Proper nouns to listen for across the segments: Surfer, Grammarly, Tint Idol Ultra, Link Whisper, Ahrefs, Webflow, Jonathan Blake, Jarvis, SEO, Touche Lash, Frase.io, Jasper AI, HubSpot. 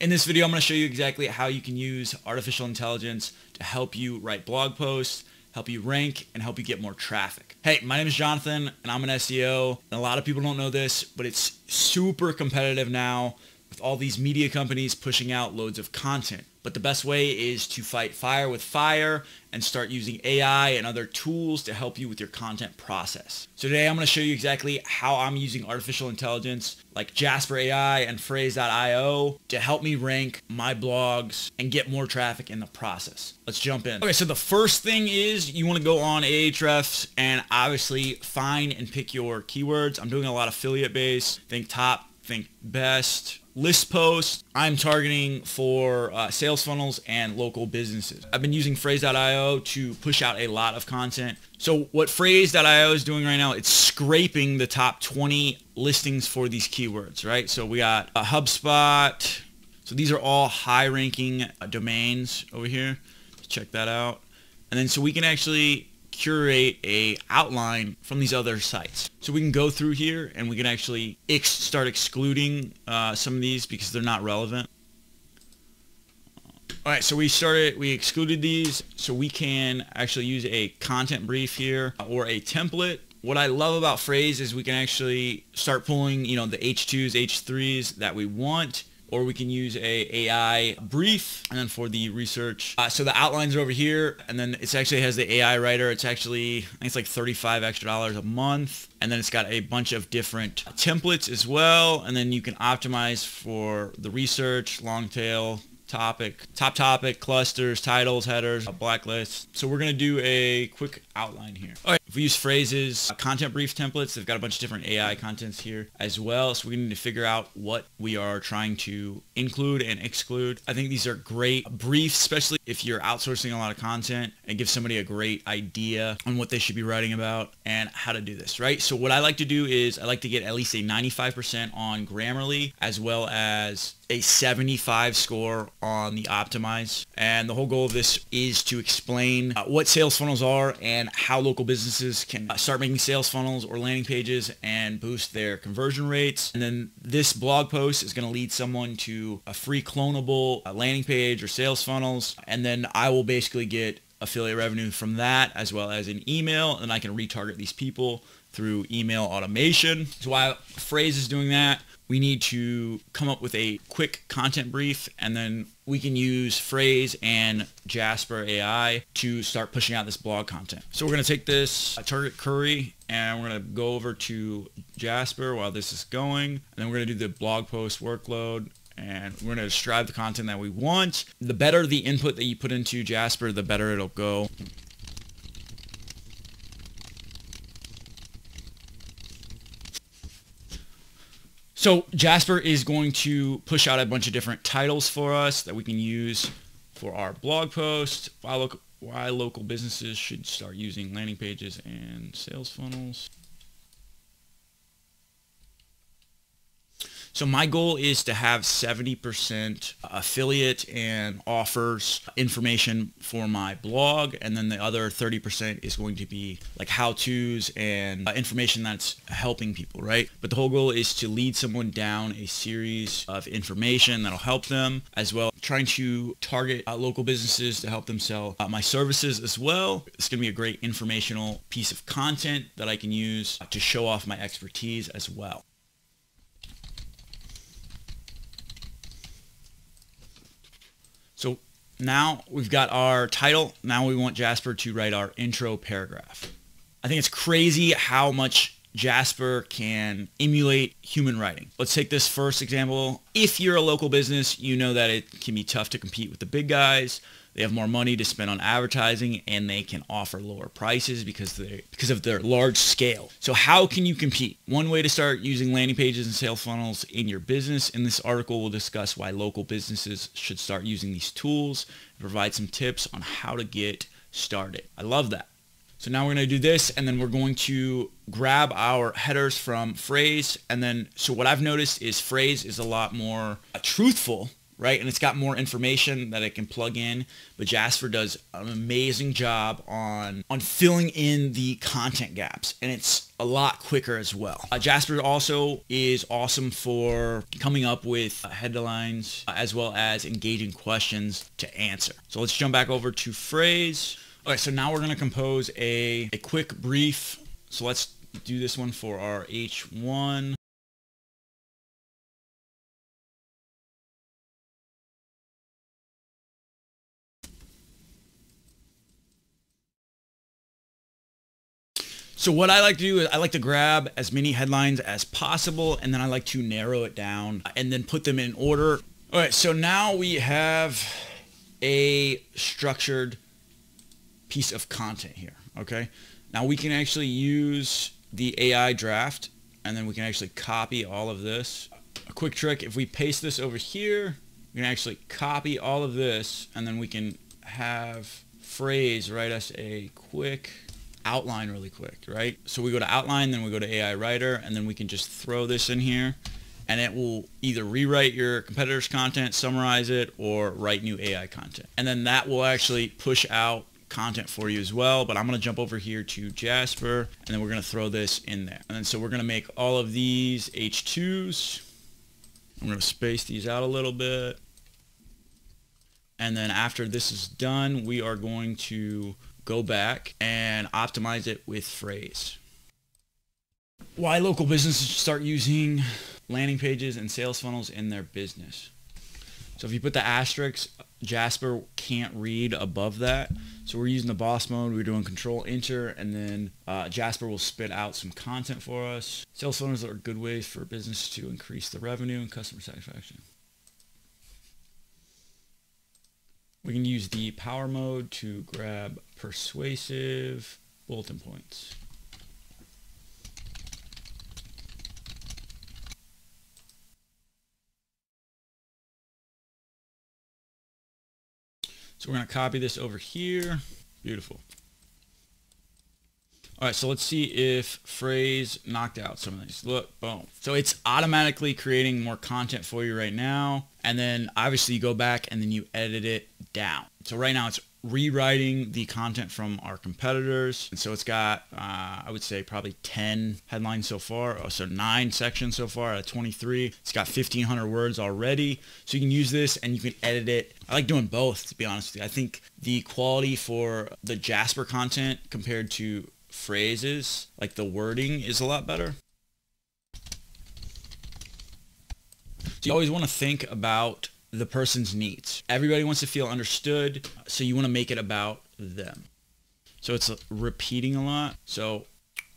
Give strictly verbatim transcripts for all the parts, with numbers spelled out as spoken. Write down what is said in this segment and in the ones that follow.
In this video, I'm going to show you exactly how you can use artificial intelligence to help you write blog posts, help you rank, and help you get more traffic. Hey, my name is Jonathan, and I'm an S E O. And a lot of people don't know this, but it's super competitive now with all these media companies pushing out loads of content. But the best way is to fight fire with fire and start using A I and other tools to help you with your content process. So today, I'm going to show you exactly how I'm using artificial intelligence like Jasper A I and Frase dot i o to help me rank my blogs and get more traffic in the process. Let's jump in. Okay, so the first thing is you want to go on Ahrefs and obviously find and pick your keywords. I'm doing a lot of affiliate based. Think top, think best. List posts. I'm targeting for uh, sales funnels and local businesses. I've been using Frase dot i o to push out a lot of content. So what Frase dot i o is doing right now, it's scraping the top twenty listings for these keywords, right? So we got uh, HubSpot. So these are all high ranking uh, domains over here. Check that out. And then so we can actually curate a outline from these other sites. So we can go through here and we can actually ex start excluding uh, some of these because they're not relevant. All right, so we started, we excluded these, so we can actually use a content brief here or a template. What I love about Frase is we can actually start pulling, you know, the H twos, H threes that we want, or we can use a AI brief and then for the research. Uh, so the outlines are over here, and then it actually has the A I writer. It's actually, I think it's like thirty-five extra dollars a month. And then it's got a bunch of different templates as well. And then you can optimize for the research, long tail, topic, top topic, clusters, titles, headers, blacklists. So we're gonna do a quick outline here. All right, if we use Frase's uh, content brief templates, they've got a bunch of different A I contents here as well. So we need to figure out what we are trying to include and exclude. I think these are great briefs, especially if you're outsourcing a lot of content, and give somebody a great idea on what they should be writing about and how to do this, right? So what I like to do is I like to get at least a ninety-five percent on Grammarly, as well as a seventy-five score on the optimize. And the whole goal of this is to explain uh, what sales funnels are and how local businesses can uh, start making sales funnels or landing pages and boost their conversion rates. And then this blog post is going to lead someone to a free clonable uh, landing page or sales funnels. And then I will basically get affiliate revenue from that, as well as an email, and I can retarget these people through email automation. So while Frase is doing that, we need to come up with a quick content brief, and then we can use Frase and Jasper A I to start pushing out this blog content. So we're gonna take this uh, target query, and we're gonna go over to Jasper while this is going, and then we're gonna do the blog post workload, and we're gonna describe the content that we want. The better the input that you put into Jasper, the better it'll go. So Jasper is going to push out a bunch of different titles for us that we can use for our blog post. Why local, why local businesses should start using landing pages and sales funnels. So my goal is to have seventy percent affiliate and offers information for my blog. And then the other thirty percent is going to be like how-tos and uh, information that's helping people, right? But the whole goal is to lead someone down a series of information that'll help them, as well trying to target uh, local businesses to help them sell uh, my services as well. It's going to be a great informational piece of content that I can use to show off my expertise as well. So now we've got our title. Now we want Jasper to write our intro paragraph. I think it's crazy how much Jasper can emulate human writing. Let's take this first example. If you're a local business, you know that it can be tough to compete with the big guys. They have more money to spend on advertising, and they can offer lower prices because they because of their large scale. So how can you compete? One way to start using landing pages and sales funnels in your business. In this article, we'll discuss why local businesses should start using these tools and provide some tips on how to get started. I love that. So now we're going to do this, and then we're going to grab our headers from Frase. And then, so what I've noticed is Frase is a lot more uh, truthful, right? And it's got more information that I can plug in, but Jasper does an amazing job on, on filling in the content gaps, and it's a lot quicker as well. Uh, Jasper also is awesome for coming up with uh, headlines uh, as well as engaging questions to answer. So let's jump back over to Frase. All right, so now we're gonna compose a, a quick brief. So let's do this one for our H one. So what I like to do is I like to grab as many headlines as possible, and then I like to narrow it down and then put them in order. All right, so now we have a structured piece of content here, okay? Now we can actually use the A I draft, and then we can actually copy all of this. A quick trick, if we paste this over here, we can actually copy all of this, and then we can have Frase write us a quick outline really quick, right? So we go to outline, then we go to A I writer, and then we can just throw this in here, and it will either rewrite your competitor's content, summarize it, or write new A I content. And then that will actually push out content for you as well. But I'm gonna jump over here to Jasper, and then we're gonna throw this in there. And then so we're gonna make all of these H twos. I'm gonna space these out a little bit. And then after this is done, we are going to go back and optimize it with Frase. Why local businesses should start using landing pages and sales funnels in their business. So if you put the asterisks, Jasper can't read above that. So we're using the boss mode. We're doing control enter, and then uh, Jasper will spit out some content for us. Sales funnels are good ways for a business to increase the revenue and customer satisfaction. We can use the power mode to grab persuasive bulletin points. So we're going to copy this over here. Beautiful. All right, so let's see if Frase knocked out some of these. Look, boom. So it's automatically creating more content for you right now. And then obviously you go back and then you edit it down. So right now it's rewriting the content from our competitors. And so it's got, uh, I would say probably ten headlines so far. Oh, so nine sections so far out of twenty-three. It's got fifteen hundred words already. So you can use this and you can edit it. I like doing both, to be honest with you. I think the quality for the Jasper content compared to Frases, like the wording, is a lot better. So you always want to think about the person's needs. Everybody wants to feel understood, so you want to make it about them. So it's repeating a lot. So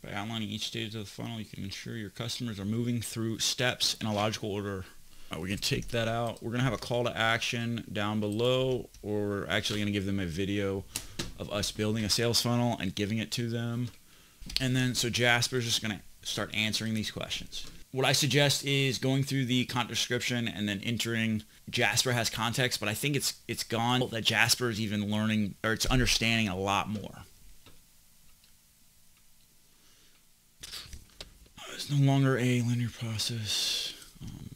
by outlining each stage of the funnel, you can ensure your customers are moving through steps in a logical order. All right, we're going to take that out. We're going to have a call to action down below, or we're actually going to give them a video of us building a sales funnel and giving it to them. And then so Jasper's just going to start answering these questions. What I suggest is going through the content description and then entering Jasper has context, but I think it's it's gone that Jasper is even learning, or it's understanding a lot more. It's no longer a linear process. Um,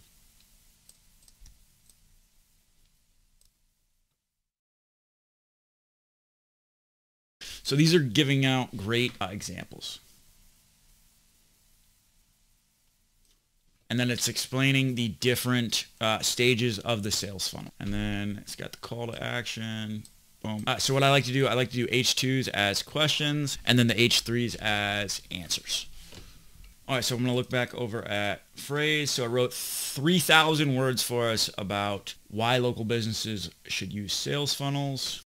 So these are giving out great uh, examples. And then it's explaining the different uh, stages of the sales funnel. And then it's got the call to action. Boom. Uh, so what I like to do, I like to do H twos as questions, and then the H threes as answers. All right, so I'm going to look back over at Frase. So I wrote three thousand words for us about why local businesses should use sales funnels.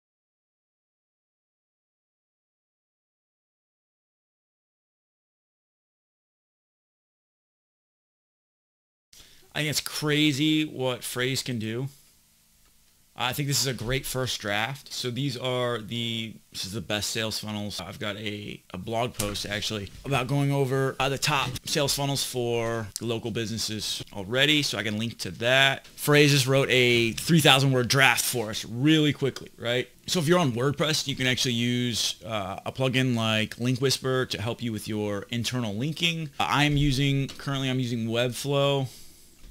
I think it's crazy what Frase can do. I think this is a great first draft. So these are the, this is the best sales funnels. I've got a, a blog post actually about going over uh, the top sales funnels for local businesses already. So I can link to that. Frase just wrote a three thousand word draft for us really quickly, right? So if you're on WordPress, you can actually use uh, a plugin like Link Whisper to help you with your internal linking. Uh, I'm using, currently I'm using Webflow.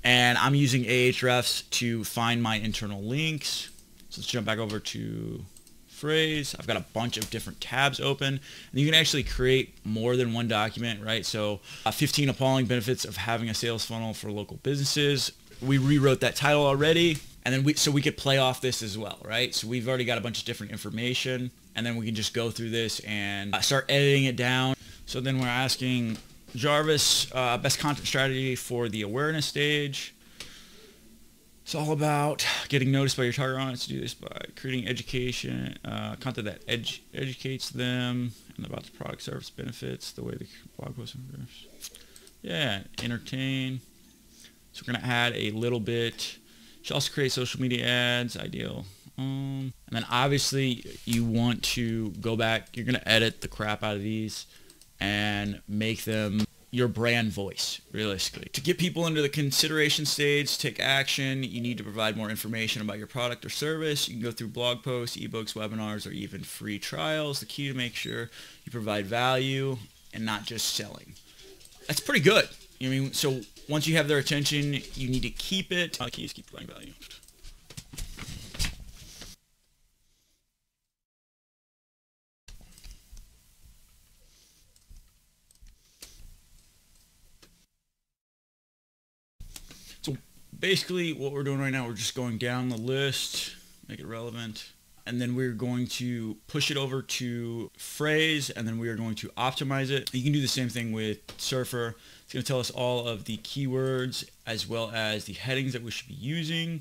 And I'm using Ahrefs to find my internal links. So let's jump back over to Phrase. I've got a bunch of different tabs open, and you can actually create more than one document, right? So uh, fifteen appalling benefits of having a sales funnel for local businesses. We rewrote that title already. And then we, so we could play off this as well, right? So we've already got a bunch of different information, and then we can just go through this and uh, start editing it down. So then we're asking Jarvis, uh, best content strategy for the awareness stage. It's all about getting noticed by your target audience. Do this by creating education, uh, content that edu educates them and about the product, service, benefits, the way the blog post. Yeah, entertain. So we're gonna add a little bit. You should also create social media ads, ideal. Um, and then obviously you want to go back, you're gonna edit the crap out of these and make them your brand voice, realistically. To get people into the consideration stage, take action, you need to provide more information about your product or service. You can go through blog posts, ebooks, webinars, or even free trials. The key to make sure you provide value and not just selling. That's pretty good. I mean, so once you have their attention, you need to keep it. The key is keep providing value. So basically what we're doing right now, we're just going down the list, make it relevant, and then we're going to push it over to Phrase, and then we are going to optimize it. You can do the same thing with Surfer. It's going to tell us all of the keywords as well as the headings that we should be using.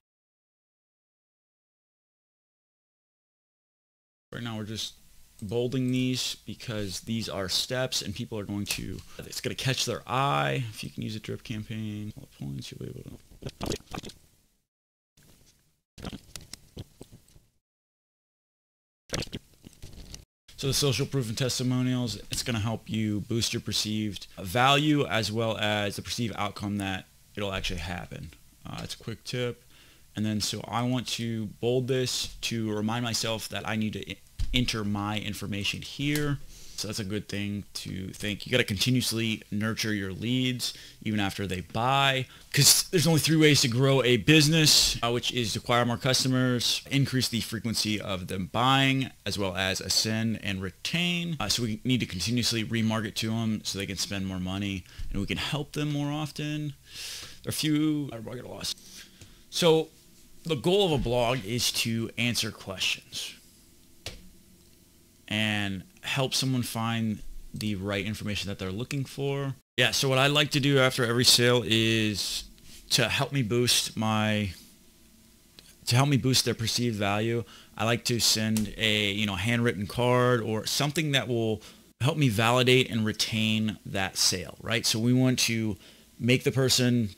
Right now we're just bolding these because these are steps and people are going to, it's going to catch their eye. If you can use a drip campaign, all the points you'll be able to. So the social proof and testimonials, it's going to help you boost your perceived value as well as the perceived outcome that it'll actually happen. Uh, it's a quick tip. And then so I want to bold this to remind myself that I need to enter my information here. So that's a good thing to think. You got to continuously nurture your leads even after they buy, because there's only three ways to grow a business, uh, which is to acquire more customers, increase the frequency of them buying, as well as ascend and retain. Uh, so we need to continuously remarket to them so they can spend more money and we can help them more often. There are a few are market loss. So the goal of a blog is to answer questions and help someone find the right information that they're looking for. Yeah, so what I like to do after every sale is to help me boost my, to help me boost their perceived value, I like to send a, you know, handwritten card or something that will help me validate and retain that sale, right? So we want to make the person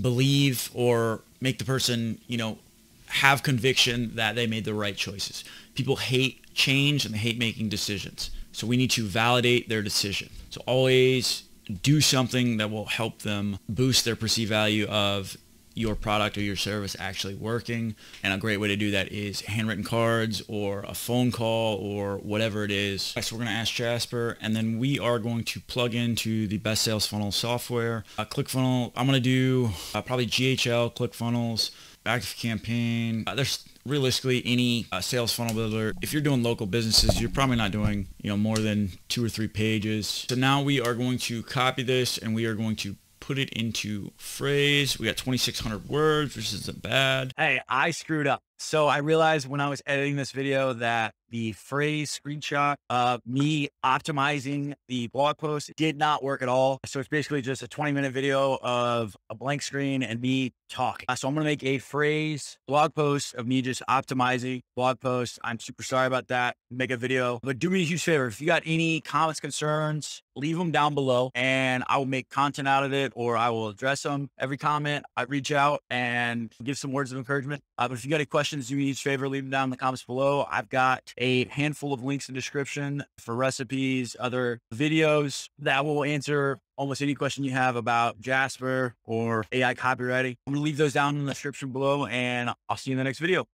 believe or make the person, you know, have conviction that they made the right choices. People hate change and they hate making decisions. So we need to validate their decision. So always do something that will help them boost their perceived value of your product or your service actually working. And a great way to do that is handwritten cards or a phone call or whatever it is. So we're going to ask Jasper, and then we are going to plug into the best sales funnel software. Uh, ClickFunnels, I'm going to do uh, probably G H L, ClickFunnels, Active Campaign. Uh, there's realistically any uh, sales funnel builder. If you're doing local businesses, you're probably not doing, you know, more than two or three pages. So now we are going to copy this and we are going to put it into Phrase. We got twenty-six hundred words, which isn't bad. Hey, I screwed up. So I realized when I was editing this video that the Phrase screenshot of me optimizing the blog post did not work at all. So it's basically just a twenty minute video of a blank screen and me talking. So I'm going to make a Phrase blog post of me just optimizing blog posts. I'm super sorry about that. Make a video, but do me a huge favor. If you got any comments, concerns, leave them down below and I will make content out of it, or I will address them. Every comment I reach out and give some words of encouragement. Uh, but if you got any questions, do me a huge favor, leave them down in the comments below. I've got a handful of links in the description for recipes, other videos that will answer almost any question you have about Jasper or A I copywriting. I'm going to leave those down in the description below and I'll see you in the next video.